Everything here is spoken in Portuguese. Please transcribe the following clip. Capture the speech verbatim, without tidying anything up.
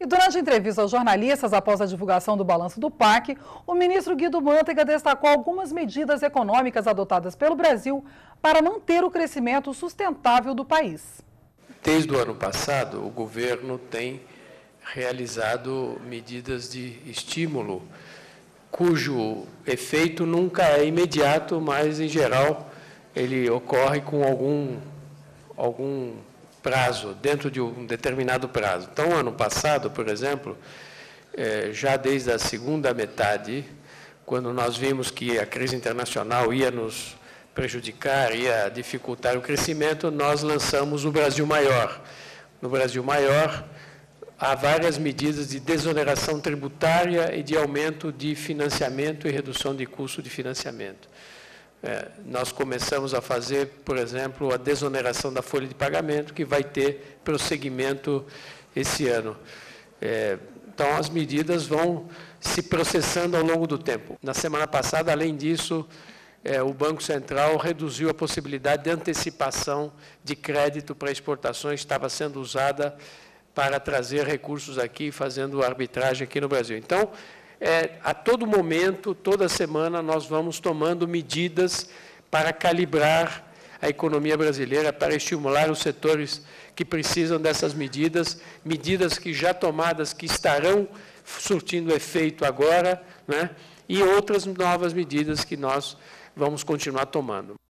E durante a entrevista aos jornalistas, após a divulgação do balanço do P A C, o ministro Guido Mantega destacou algumas medidas econômicas adotadas pelo Brasil para manter o crescimento sustentável do país. Desde o ano passado, o governo tem realizado medidas de estímulo, cujo efeito nunca é imediato, mas, em geral, ele ocorre com algum, algum prazo, dentro de um determinado prazo. Então, ano passado, por exemplo, eh, já desde a segunda metade, quando nós vimos que a crise internacional ia nos prejudicar, ia dificultar o crescimento, nós lançamos o Brasil Maior. No Brasil Maior, há várias medidas de desoneração tributária e de aumento de financiamento e redução de custo de financiamento. É, nós começamos a fazer, por exemplo, a desoneração da folha de pagamento, que vai ter prosseguimento esse ano. É, então, as medidas vão se processando ao longo do tempo. Na semana passada, além disso, é, o Banco Central reduziu a possibilidade de antecipação de crédito para exportações, que estava sendo usada para trazer recursos aqui, fazendo arbitragem aqui no Brasil. Então, é, a todo momento, toda semana, nós vamos tomando medidas para calibrar a economia brasileira, para estimular os setores que precisam dessas medidas, medidas que já tomadas, que estarão surtindo efeito agora, né, e outras novas medidas que nós vamos continuar tomando.